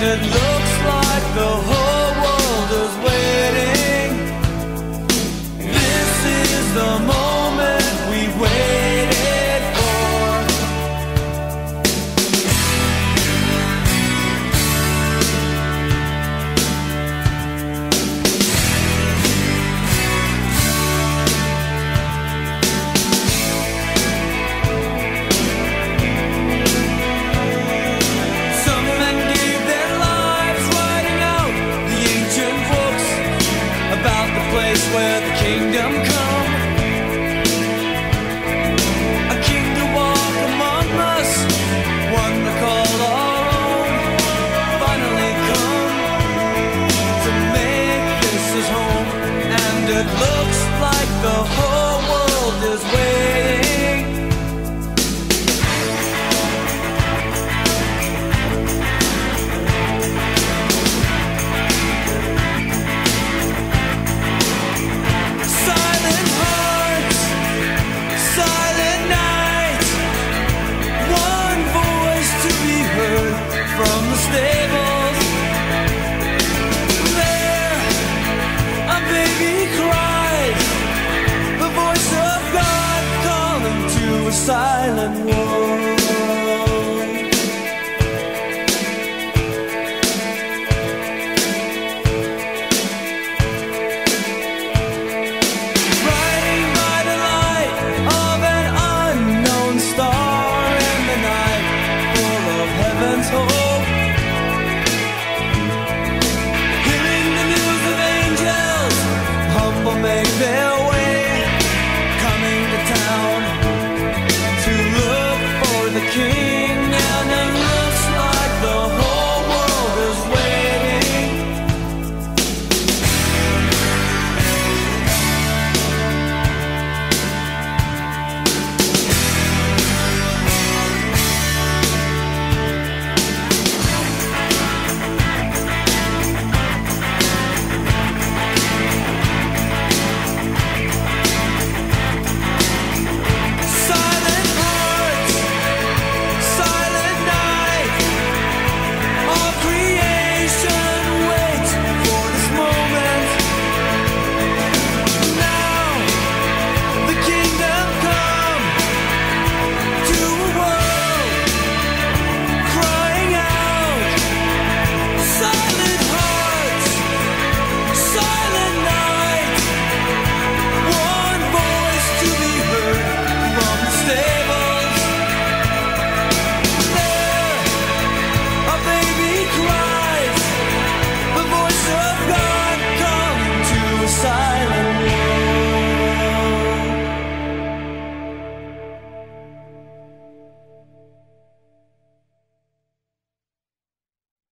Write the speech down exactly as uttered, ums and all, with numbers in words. And it looks like the whole world is waiting. This is the moment we waited for. Where the kingdom come, a king to walk among us, one to call our own, finally come to make this his home. And it looks like the whole world is waiting. From the stables, there a baby cries, the voice of God calling to a silent world. Riding by the light of an unknown star in the night full of heaven's hope.